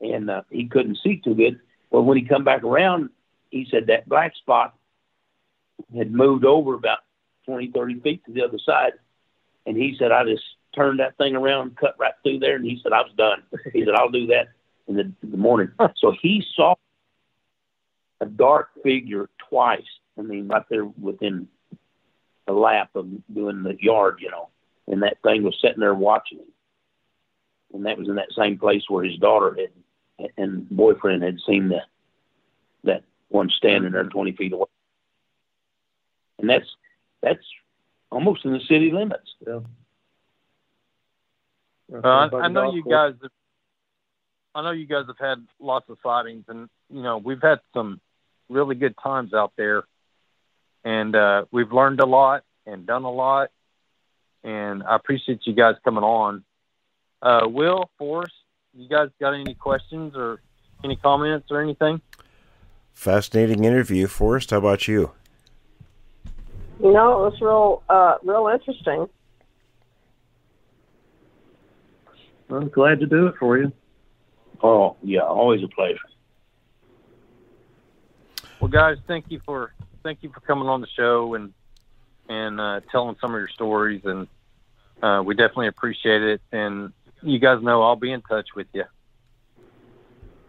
and he couldn't see too good. Well, when he come back around, he said that black spot had moved over about 20, 30 feet to the other side. And he said, I just turned that thing around, cut right through there. And he said, I was done. He said, I'll do that in the morning. So he saw a dark figure twice. I mean, right there within a lap of doing the yard, you know. And that thing was sitting there watching him. And that was in that same place where his daughter had, and boyfriend had seen that one standing there 20 feet away. And that's almost in the city limits. Yeah. I know you guys have had lots of sightings, and you know we've had some really good times out there, and we've learned a lot and done a lot. And I appreciate you guys coming on. Will, Forrest, you guys got any questions or any comments or anything? Fascinating interview, Forrest. How about you? You know, it was real interesting. I'm glad to do it for you. Oh, yeah, always a pleasure. Well, guys, thank you for coming on the show and telling some of your stories, and we definitely appreciate it. And you guys know I'll be in touch with you.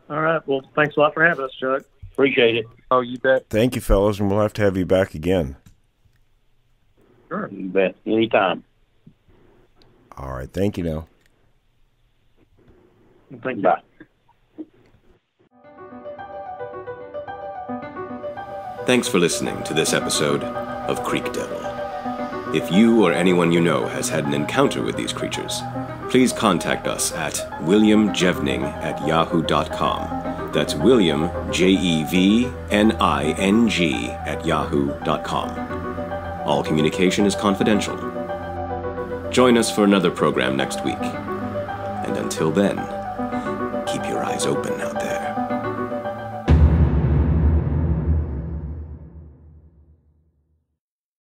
All right. Well, thanks a lot for having us, Chuck. Appreciate it. Oh, you bet. Thank you, fellas, and we'll have to have you back again. Sure. You bet. Anytime. All right. Thank you, Nell. Thank you. Bye. Thanks for listening to this episode of Creek Devil. If you or anyone you know has had an encounter with these creatures, please contact us at williamjevning@yahoo.com. That's William, JEVNING@yahoo.com. All communication is confidential. Join us for another program next week. And until then, keep your eyes open out there.